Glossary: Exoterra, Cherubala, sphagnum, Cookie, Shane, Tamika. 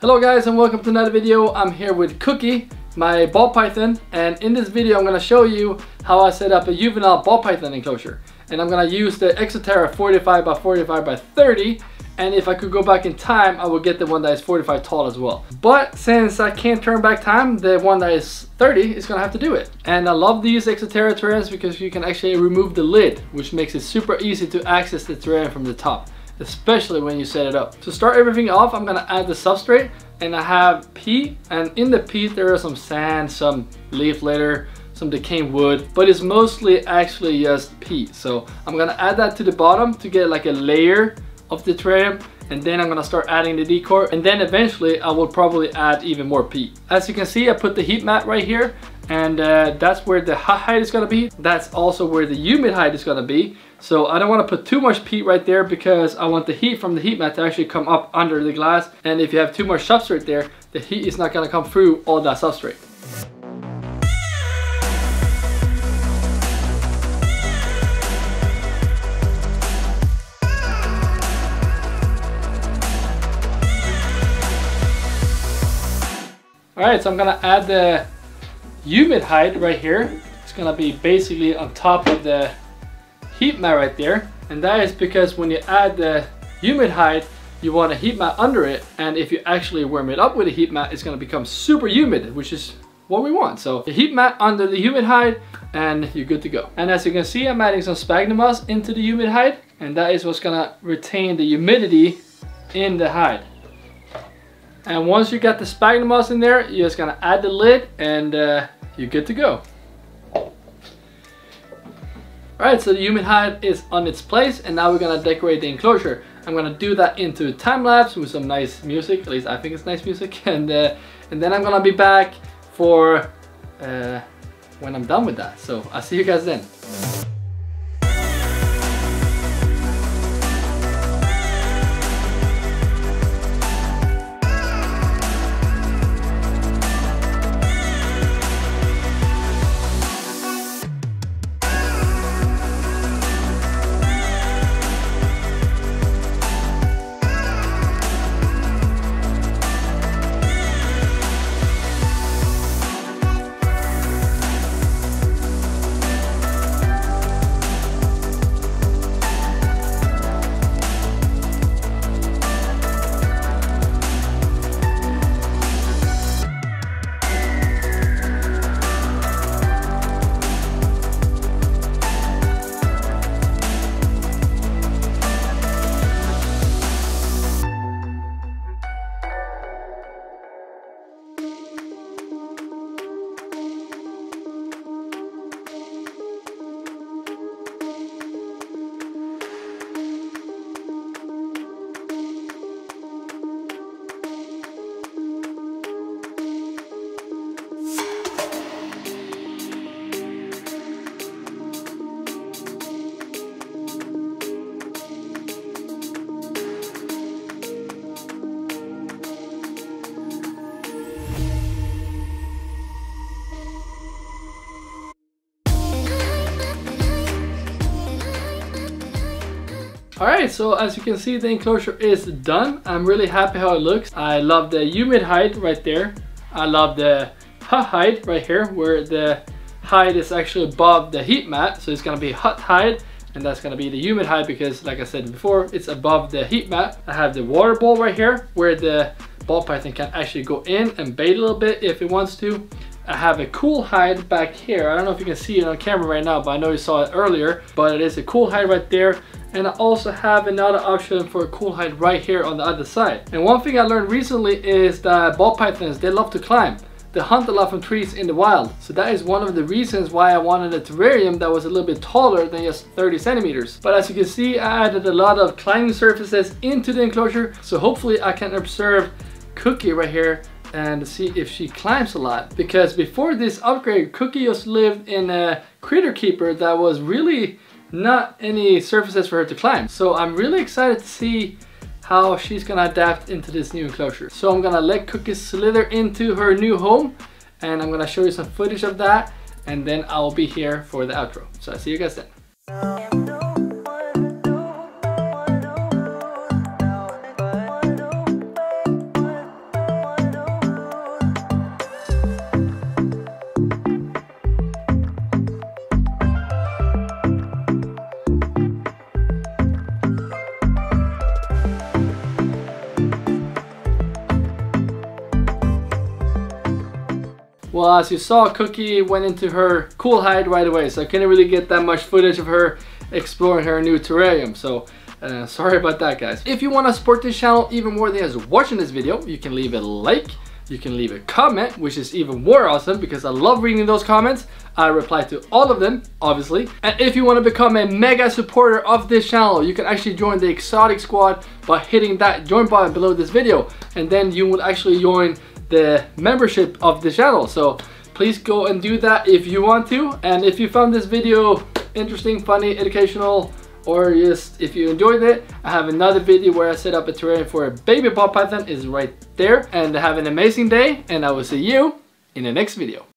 Hello guys, and welcome to another video. I'm here with Cookie, my ball python, and in this video I'm going to show you how I set up a juvenile ball python enclosure. And I'm going to use the Exoterra 45x45x30, and if I could go back in time I would get the one that is 45 tall as well. But since I can't turn back time, the one that is 30 is going to have to do it. And I love these Exoterra terrariums because you can actually remove the lid, which makes it super easy to access the terrarium from the top, especially when you set it up. To start everything off, I'm gonna add the substrate, and I have peat, and in the peat there are some sand, some leaf litter, some decaying wood, but it's mostly actually just peat. So I'm gonna add that to the bottom to get like a layer of the terrarium, and then I'm gonna start adding the decor, and then eventually I will probably add even more peat. As you can see, I put the heat mat right here, and that's where the hot height is gonna be. That's also where the humid height is gonna be. So I don't want to put too much peat right there because I want the heat from the heat mat to actually come up under the glass. And if you have too much substrate there, the heat is not going to come through all that substrate. Alright, so I'm going to add the humid height right here. It's going to be basically on top of the heat mat right there, and that is because when you add the humid height you want a heat mat under it, and if you actually warm it up with a heat mat it's going to become super humid, which is what we want. So the heat mat under the humid height and you're good to go. And as you can see, I'm adding some sphagnum moss into the humid hide, and that is what's going to retain the humidity in the hide. And once you got the sphagnum moss in there, you're just going to add the lid and you're good to go. Alright, so the humid hide is on its place, and now we're gonna decorate the enclosure. I'm gonna do that into time-lapse with some nice music, at least I think it's nice music, and then I'm gonna be back for when I'm done with that. So I'll see you guys then. Alright, so as you can see, the enclosure is done. I'm really happy how it looks. I love the humid hide right there. I love the hot hide right here, where the hide is actually above the heat mat. So it's gonna be hot hide, and that's gonna be the humid hide because, like I said before, it's above the heat mat. I have the water bowl right here, where the ball python can actually go in and bathe a little bit if it wants to. I have a cool hide back here. I don't know if you can see it on camera right now, but I know you saw it earlier, but it is a cool hide right there. And I also have another option for a cool hide right here on the other side. And one thing I learned recently is that ball pythons, they love to climb. They hunt a lot from trees in the wild. So that is one of the reasons why I wanted a terrarium that was a little bit taller than just 30 centimeters. But as you can see, I added a lot of climbing surfaces into the enclosure. So hopefully I can observe Cookie right here and see if she climbs a lot, because before this upgrade Cookie just lived in a critter keeper that was really not any surfaces for her to climb. So I'm really excited to see how she's gonna adapt into this new enclosure. So I'm gonna let Cookie slither into her new home, and I'm gonna show you some footage of that, and then I'll be here for the outro. So I'll see you guys then. Well, as you saw, Cookie went into her cool hide right away, so I couldn't really get that much footage of her exploring her new terrarium. So sorry about that, guys. If you want to support this channel even more than just watching this video, you can leave a like, you can leave a comment, which is even more awesome because I love reading those comments. I reply to all of them, obviously. And if you want to become a mega supporter of this channel, you can actually join the Exotic Squad by hitting that join button below this video, and then you will actually join the membership of the channel. So please go and do that if you want to. And if you found this video interesting, funny, educational, or just if you enjoyed it, I have another video where I set up a terrarium for a baby ball python. It's right there. And have an amazing day, and I will see you in the next video.